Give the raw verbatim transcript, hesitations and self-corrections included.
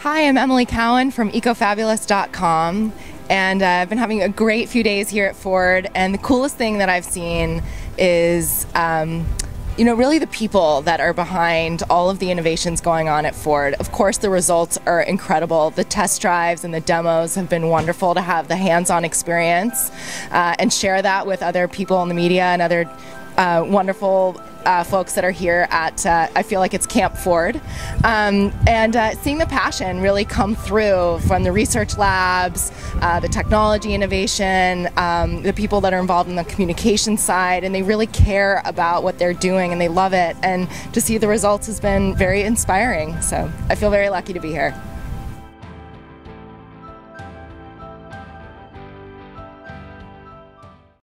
Hi, I'm Emily Cowan from Ecofabulous dot com, and uh, I've been having a great few days here at Ford, and the coolest thing that I've seen is um, you know, really the people that are behind all of the innovations going on at Ford. Of course, the results are incredible. The test drives and the demos have been wonderful to have the hands-on experience uh, and share that with other people in the media and other uh, wonderful uh, folks that are here at, uh, I feel like it's Camp Ford. Um, and uh, seeing the passion really come through from the research labs, uh, the technology innovation, um, the people that are involved in the communication side, and they really care about what they're doing and they love it. And to see the results has been very inspiring. So I feel very lucky to be here.